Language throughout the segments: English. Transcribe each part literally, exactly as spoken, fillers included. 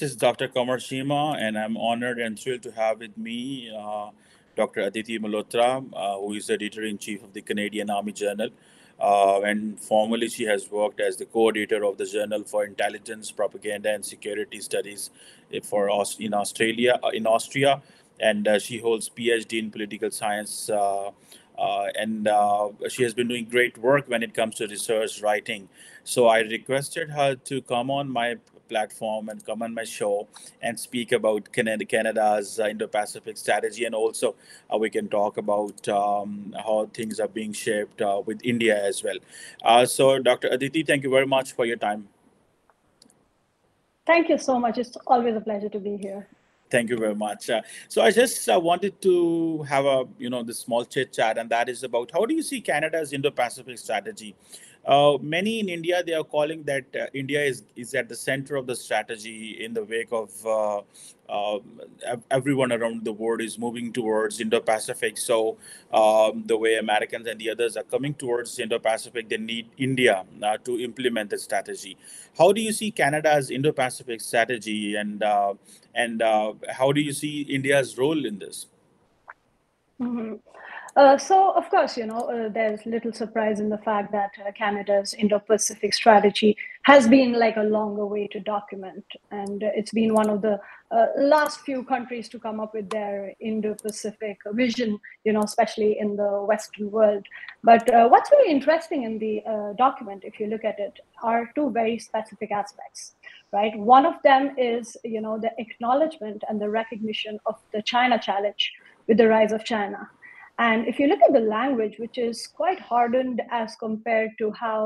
This is Doctor Kamar Shima, and I'm honored and thrilled to have with me uh, Doctor Aditi Malhotra, uh, who is editor-in-chief of the Canadian Army Journal. Uh, and formerly, she has worked as the co-editor of the Journal for Intelligence, Propaganda, and Security Studies for Aust in Australia, uh, in Austria. And uh, she holds P H D in political science. Uh, Uh, and uh, she has been doing great work when it comes to research writing. So I requested her to come on my platform and come on my show and speak about Canada, Canada's uh, Indo-Pacific strategy. And also uh, we can talk about um, how things are being shaped uh, with India as well. Uh, so Doctor Aditi, thank you very much for your time. Thank you so much. It's always a pleasure to be here. Thank you very much. Uh, so I just uh, wanted to have a, you know, this small chit chat, and that is about how do you see Canada's Indo-Pacific strategy? Uh, many in India, they are calling that uh, India is, is at the center of the strategy in the wake of uh, uh, everyone around the world is moving towards Indo-Pacific. So um, the way Americans and the others are coming towards Indo-Pacific, they need India uh, to implement the strategy. How do you see Canada's Indo-Pacific strategy, and, uh, and uh, how do you see India's role in this? Mm-hmm. Uh, so, of course, you know, uh, there's little surprise in the fact that uh, Canada's Indo-Pacific strategy has been like a longer way to document. And uh, it's been one of the uh, last few countries to come up with their Indo-Pacific vision, you know, especially in the Western world. But uh, what's really interesting in the uh, document, if you look at it, are two very specific aspects, right? One of them is, you know, the acknowledgement and the recognition of the China challenge with the rise of China. And if you look at the language, which is quite hardened as compared to how,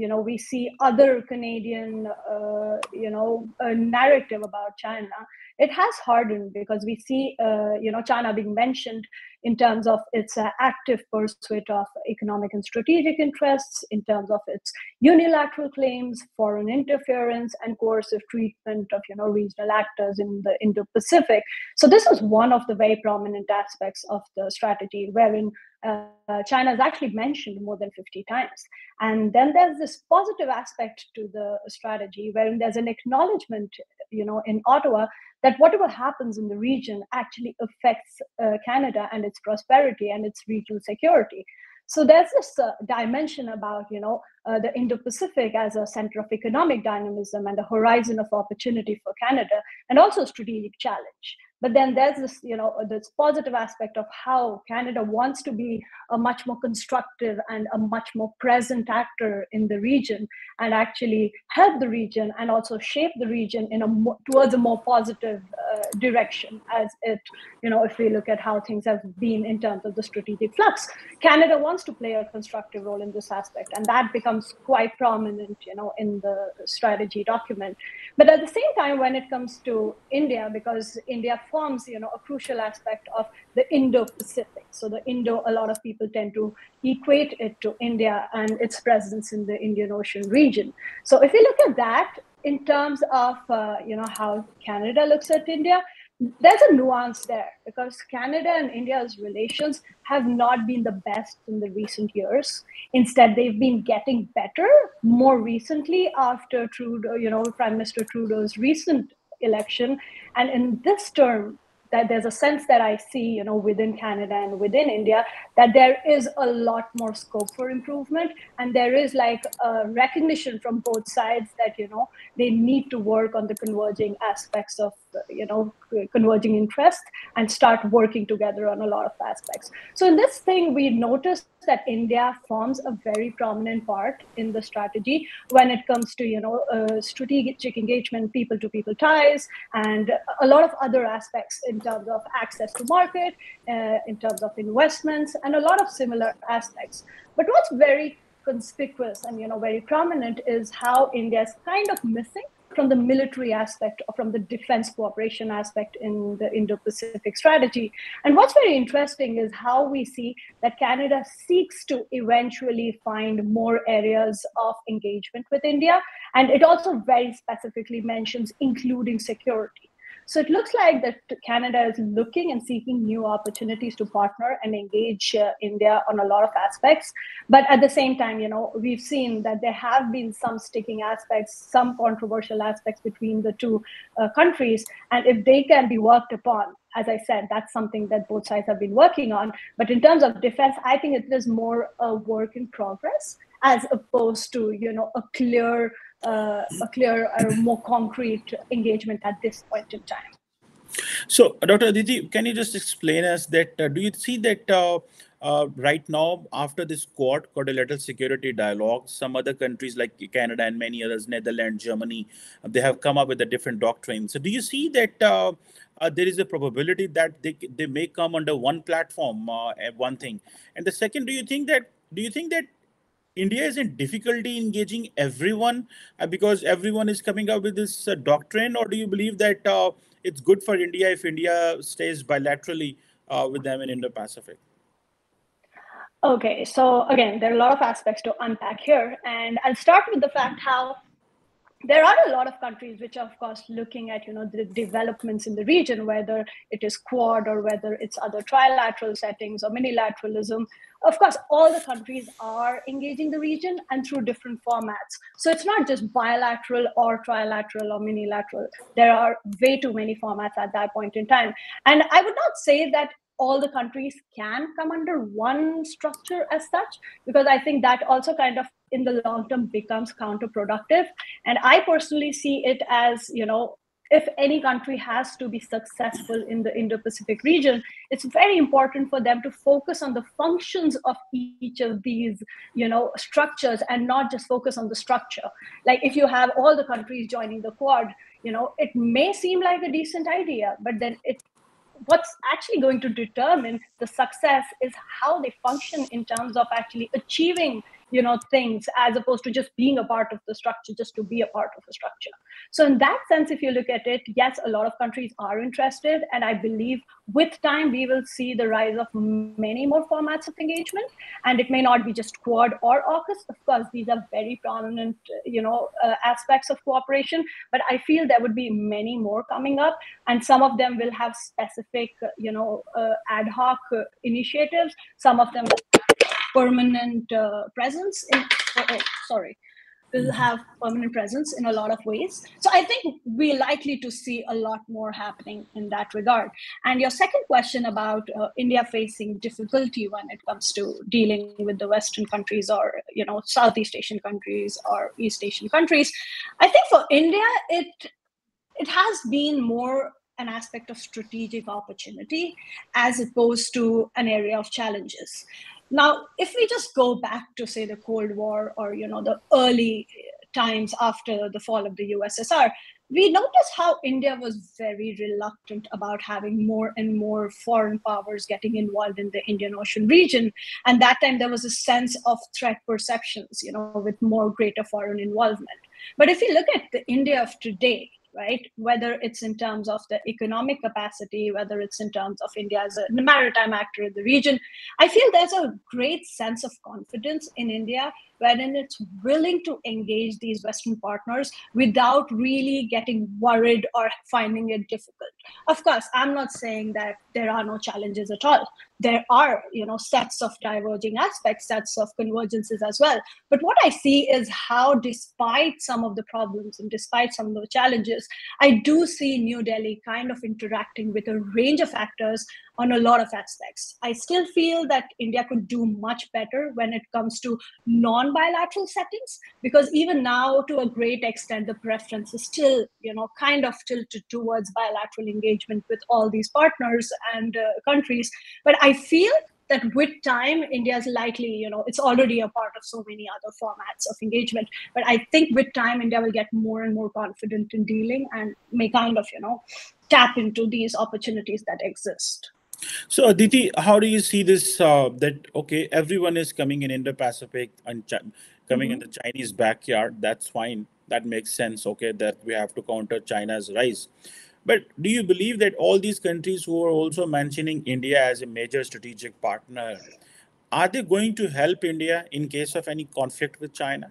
you know, we see other Canadian, uh, you know, uh, narrative about China, it has hardened because we see, uh, you know, China being mentioned in terms of its uh, active pursuit of economic and strategic interests, in terms of its unilateral claims, foreign interference, and coercive treatment of, you know, regional actors in the Indo-Pacific. So this is one of the very prominent aspects of the strategy, wherein Uh, China is actually mentioned more than fifty times. And then there's this positive aspect to the strategy, wherein there's an acknowledgement, you know, in Ottawa that whatever happens in the region actually affects uh, Canada and its prosperity and its regional security. So there's this uh, dimension about, you know, uh, the Indo-Pacific as a center of economic dynamism and a horizon of opportunity for Canada, and also a strategic challenge. But then there's this, you know, this positive aspect of how Canada wants to be a much more constructive and a much more present actor in the region, and actually help the region and also shape the region in a more, towards a more positive uh, direction. As it, you know, if we look at how things have been in terms of the strategic flux, Canada wants to play a constructive role in this aspect, and that becomes quite prominent, you know, in the strategy document. But at the same time, when it comes to India, because India forms, you know, a crucial aspect of the Indo-Pacific. So the Indo, a lot of people tend to equate it to India and its presence in the Indian Ocean region. So if you look at that in terms of, uh, you know, how Canada looks at India, there's a nuance there, because Canada and India's relations have not been the best in the recent years. Instead, they've been getting better more recently after Trudeau, you know, Prime Minister Trudeau's recent election. And in this term, that there's a sense that I see, you know, within Canada and within India, that there is a lot more scope for improvement. And there is like a recognition from both sides that, you know, they need to work on the converging aspects of, you know, converging interests and start working together on a lot of aspects. So in this thing, we noticed that India forms a very prominent part in the strategy when it comes to, you know, uh, strategic engagement, people-to-people ties, and a lot of other aspects in terms of access to market, uh, in terms of investments, and a lot of similar aspects. But what's very conspicuous and, you know, very prominent is how India is kind of missing from the military aspect or from the defense cooperation aspect in the Indo-Pacific strategy. And what's very interesting is how we see that Canada seeks to eventually find more areas of engagement with India. And it also very specifically mentions including security. So it looks like that Canada is looking and seeking new opportunities to partner and engage uh, India on a lot of aspects. But at the same time, you know, we've seen that there have been some sticking aspects, some controversial aspects between the two uh, countries. And if they can be worked upon, as I said, that's something that both sides have been working on. But in terms of defense, I think it is more a work in progress as opposed to, you know, a clear, uh, a clear or more concrete engagement at this point in time. So, Doctor Aditi, can you just explain us that? Uh, do you see that uh, uh, right now, after this Quad, quadrilateral security dialogue, some other countries like Canada and many others, Netherlands, Germany, they have come up with a different doctrine. So, do you see that uh, uh, there is a probability that they they may come under one platform, uh, one thing? And the second, do you think that do you think that India is in difficulty engaging everyone uh, because everyone is coming up with this uh, doctrine, or do you believe that Uh, it's good for India if India stays bilaterally uh, with them in Indo-Pacific? Okay, so again, there are a lot of aspects to unpack here. And I'll start with the fact how there are a lot of countries which are, of course, looking at, you know, the developments in the region, whether it is Quad or whether it's other trilateral settings or minilateralism. Of course, all the countries are engaging the region and through different formats. So it's not just bilateral or trilateral or minilateral. There are way too many formats at that point in time. And I would not say that all the countries can come under one structure as such, because I think that also kind of in the long term becomes counterproductive. And I personally see it as, you know, if any country has to be successful in the Indo-Pacific region, it's very important for them to focus on the functions of each of these, you know, structures and not just focus on the structure. Like if you have all the countries joining the Quad, you know, it may seem like a decent idea, but then it what's actually going to determine the success is how they function in terms of actually achieving, you know, things, as opposed to just being a part of the structure, just to be a part of the structure. So in that sense, if you look at it, yes, a lot of countries are interested. And I believe with time, we will see the rise of many more formats of engagement. And it may not be just Quad or AUKUS. Of course, these are very prominent, you know, uh, aspects of cooperation. But I feel there would be many more coming up. And some of them will have specific, you know, uh, ad hoc uh, initiatives. Some of them permanent uh, presence in, oh, oh, sorry, will have permanent presence in a lot of ways. So I think we're likely to see a lot more happening in that regard. And your second question about uh, India facing difficulty when it comes to dealing with the Western countries or, you know, Southeast Asian countries or East Asian countries, I think for India, it it has been more an aspect of strategic opportunity as opposed to an area of challenges. Now, if we just go back to, say, the Cold War or, you know, the early times after the fall of the U S S R, we noticed how India was very reluctant about having more and more foreign powers getting involved in the Indian Ocean region. And that time there was a sense of threat perceptions, you know, with more greater foreign involvement. But if you look at the India of today, right, whether it's in terms of the economic capacity, whether it's in terms of India as a maritime actor in the region, I feel there's a great sense of confidence in India, wherein it's willing to engage these Western partners without really getting worried or finding it difficult. Of course, I'm not saying that there are no challenges at all. There are, you know, sets of diverging aspects, sets of convergences as well. But what I see is how, despite some of the problems and despite some of the challenges, I do see New Delhi kind of interacting with a range of actors on a lot of aspects. I still feel that India could do much better when it comes to non-bilateral settings, because even now, to a great extent, the preference is still, you know, kind of tilted towards bilateral engagement with all these partners and uh, countries. But I feel that with time, India is likely, you know, it's already a part of so many other formats of engagement. But I think with time, India will get more and more confident in dealing and may kind of, you know, tap into these opportunities that exist. So, Aditi, how do you see this, uh, that, okay, everyone is coming in Indo-Pacific and Ch coming mm-hmm. in the Chinese backyard, that's fine, that makes sense, okay, that we have to counter China's rise. But do you believe that all these countries who are also mentioning India as a major strategic partner, are they going to help India in case of any conflict with China?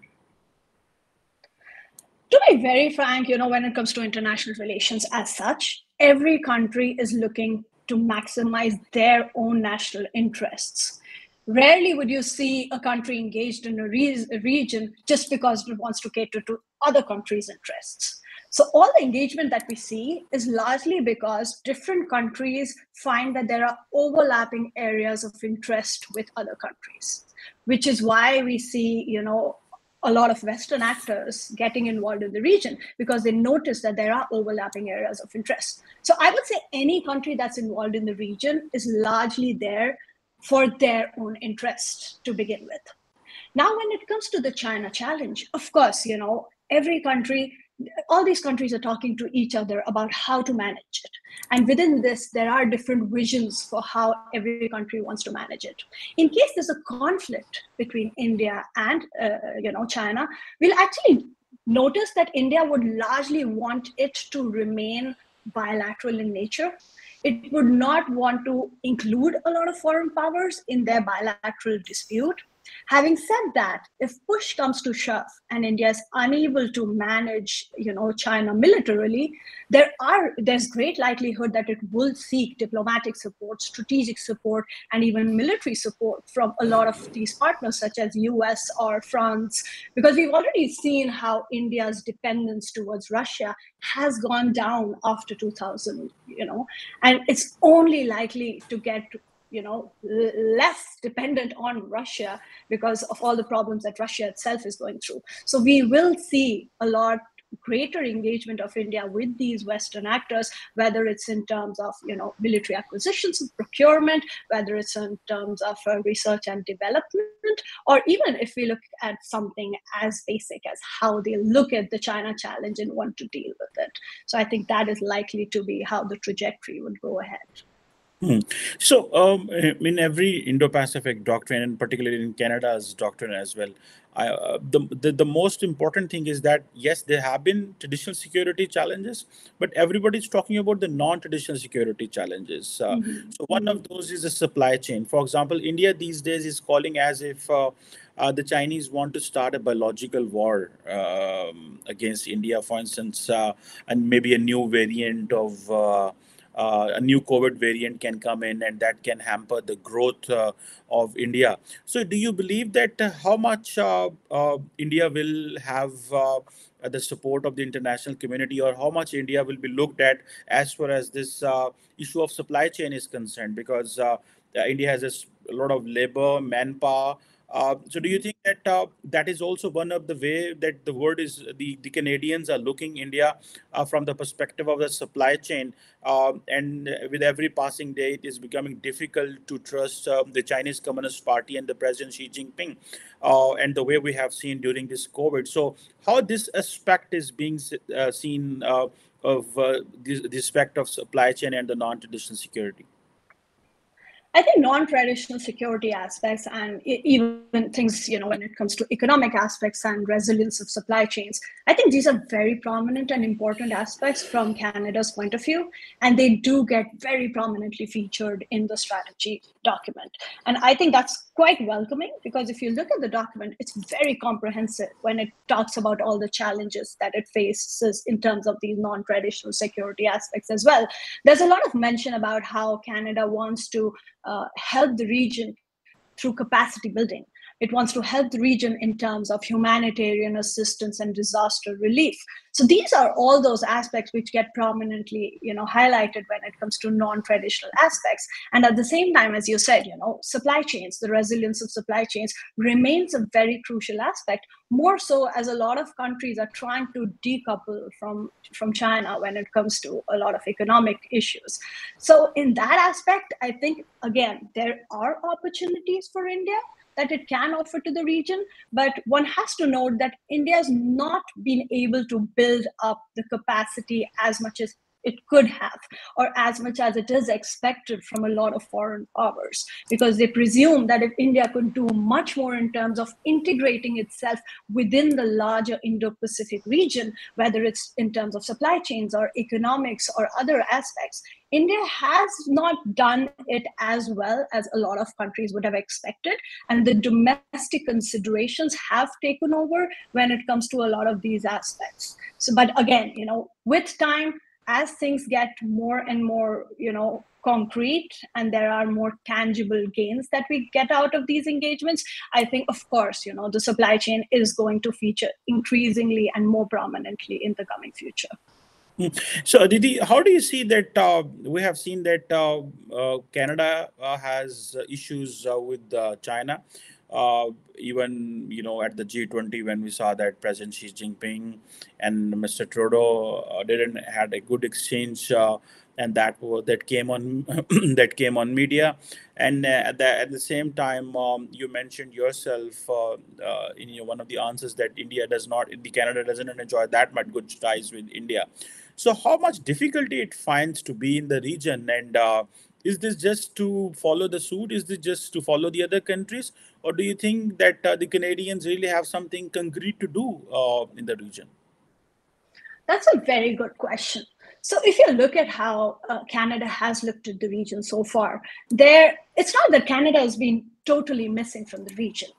To be very frank, you know, when it comes to international relations as such, every country is looking to maximize their own national interests. Rarely would you see a country engaged in a, re a region just because it wants to cater to other countries' interests. So all the engagement that we see is largely because different countries find that there are overlapping areas of interest with other countries, which is why we see, you know, a lot of Western actors getting involved in the region, because they notice that there are overlapping areas of interest. So I would say any country that's involved in the region is largely there for their own interest to begin with. Now, when it comes to the China challenge, of course, you know, every country, all these countries are talking to each other about how to manage it. And within this, there are different visions for how every country wants to manage it. In case there's a conflict between India and uh, you know, China, we'll actually notice that India would largely want it to remain bilateral in nature. It would not want to include a lot of foreign powers in their bilateral dispute. Having said that, if push comes to shove and India is unable to manage, you know, China militarily, there are, there's great likelihood that it will seek diplomatic support, strategic support, and even military support from a lot of these partners, such as U S or France, because we've already seen how India's dependence towards Russia has gone down after two thousand, you know, and it's only likely to get, you know, less dependent on Russia because of all the problems that Russia itself is going through. So we will see a lot greater engagement of India with these Western actors, whether it's in terms of, you know, military acquisitions and procurement, whether it's in terms of uh, research and development, or even if we look at something as basic as how they look at the China challenge and want to deal with it. So I think that is likely to be how the trajectory would go ahead. Hmm. So um, in every Indo-Pacific doctrine, and particularly in Canada's doctrine as well, I, uh, the, the, the most important thing is that, yes, there have been traditional security challenges, but everybody's talking about the non-traditional security challenges. Uh, mm-hmm. So one of those is the supply chain. For example, India these days is calling as if uh, uh, the Chinese want to start a biological war um, against India, for instance, uh, and maybe a new variant of... Uh, Uh, a new COVID variant can come in, and that can hamper the growth uh, of India. So do you believe that uh, how much uh, uh, India will have uh, the support of the international community, or how much India will be looked at as far as this uh, issue of supply chain is concerned? Because uh, India has a lot of labor, manpower. Uh, so do you think that uh, that is also one of the way that the world is, the, the Canadians are looking India uh, from the perspective of the supply chain, uh, and with every passing day, it is becoming difficult to trust uh, the Chinese Communist Party and the President Xi Jinping, uh, and the way we have seen during this COVID. So how this aspect is being uh, seen uh, of uh, the, the aspect of supply chain and the non-traditional security? I think non-traditional security aspects, and even things, you know, when it comes to economic aspects and resilience of supply chains, I think these are very prominent and important aspects from Canada's point of view, and they do get very prominently featured in the strategy document. And I think that's quite welcoming, because if you look at the document, it's very comprehensive when it talks about all the challenges that it faces in terms of these non-traditional security aspects as well. There's a lot of mention about how Canada wants to Uh, help the region through capacity building. It wants to help the region in terms of humanitarian assistance and disaster relief. So these are all those aspects which get prominently, you know, highlighted when it comes to non-traditional aspects. And at the same time, as you said, you know, supply chains, the resilience of supply chains remains a very crucial aspect, more so as a lot of countries are trying to decouple from, from China when it comes to a lot of economic issues. So in that aspect, I think, again, there are opportunities for India that it can offer to the region, but one has to note that India has not been able to build up the capacity as much as it could have, or as much as it is expected from a lot of foreign powers, because they presume that if India could do much more in terms of integrating itself within the larger Indo-Pacific region, whether it's in terms of supply chains or economics or other aspects, India has not done it as well as a lot of countries would have expected. And the domestic considerations have taken over when it comes to a lot of these aspects. So, but again, you know, with time, as things get more and more, you know, concrete, and there are more tangible gains that we get out of these engagements, I think, of course, you know, the supply chain is going to feature increasingly and more prominently in the coming future. So, Aditi, how do you see that uh, we have seen that uh, uh, Canada uh, has issues uh, with uh, China? Uh, even, you know, at the G twenty, when we saw that President Xi Jinping and Mister Trudeau uh, didn't had a good exchange, uh, and that that came on that came on media. And uh, at, the, at the same time, um, you mentioned yourself uh, uh, in your, one of the answers that India does not, the Canada doesn't enjoy that much good ties with India. So how much difficulty it finds to be in the region? And uh, is this just to follow the suit? Is this just to follow the other countries? Or do you think that uh, the Canadians really have something concrete to do uh, in the region? That's a very good question. So if you look at how uh, Canada has looked at the region so far, there, it's not that Canada has been totally missing from the region.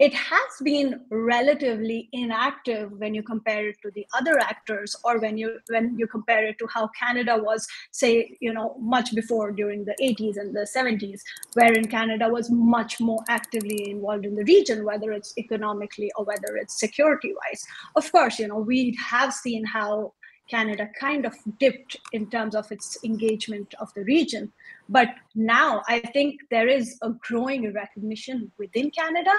It has been relatively inactive when you compare it to the other actors, or when you when you compare it to how Canada was, say, you know, much before during the eighties and the seventies, wherein Canada was much more actively involved in the region, whether it's economically or whether it's security-wise. Of course, you know, we have seen how Canada kind of dipped in terms of its engagement of the region. But now I think there is a growing recognition within Canada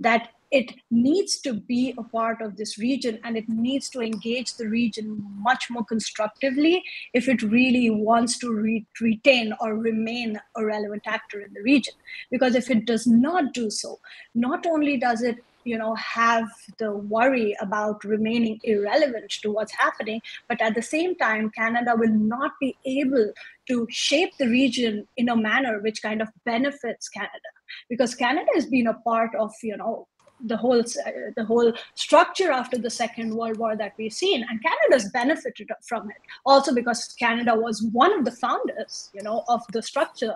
that it needs to be a part of this region, and it needs to engage the region much more constructively if it really wants to re retain or remain a relevant actor in the region. Because if it does not do so, not only does it, you know, have the worry about remaining irrelevant to what's happening, but at the same time, Canada will not be able to shape the region in a manner which kind of benefits Canada. Because Canada has been a part of, you know, the whole uh, the whole structure after the Second World War that we've seen, and Canada's benefited from it. Also because Canada was one of the founders, you know, of the structure.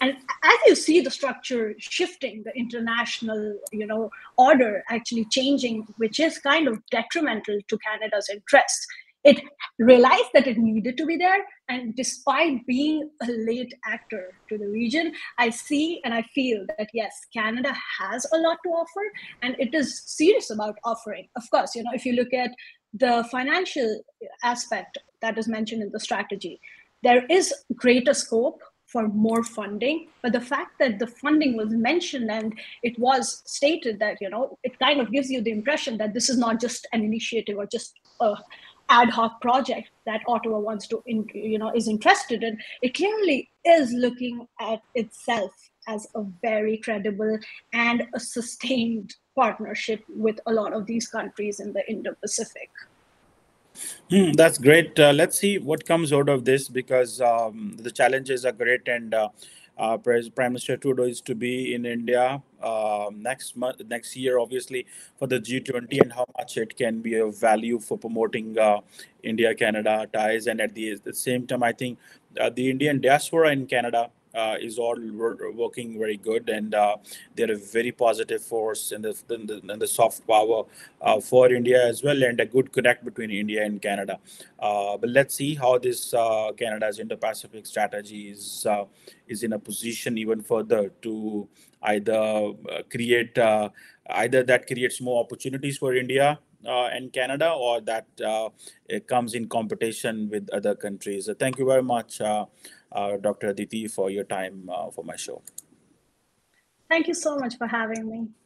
And as you see the structure shifting, the international, you know, order actually changing, which is kind of detrimental to Canada's interests, it realized that it needed to be there. And despite being a late actor to the region, I see and I feel that, yes, Canada has a lot to offer, and it is serious about offering. Of course, you know, if you look at the financial aspect that is mentioned in the strategy, there is greater scope for more funding. But the fact that the funding was mentioned and it was stated that, you know, it kind of gives you the impression that this is not just an initiative or just a ad hoc project that Ottawa wants to, you know, is interested in. It clearly is looking at itself as a very credible and a sustained partnership with a lot of these countries in the Indo-Pacific. Hmm, that's great. Uh, let's see what comes out of this, because um, the challenges are great, and uh, uh, Prime Minister Trudeau is to be in India uh, next month, next year, obviously, for the G twenty, and how much it can be of value for promoting uh, India-Canada ties. And at the, at the same time, I think uh, the Indian diaspora in Canada Uh, is all working very good, and uh, they're a very positive force in the, in the, in the soft power uh, for India as well, and a good connect between India and Canada. Uh, but let's see how this uh, Canada's Indo-Pacific strategy is, uh, is in a position even further to either uh, create, uh, either that creates more opportunities for India Uh, and Canada, or that uh, it comes in competition with other countries. So thank you very much, uh, uh, Doctor Aditi, for your time uh, for my show. Thank you so much for having me.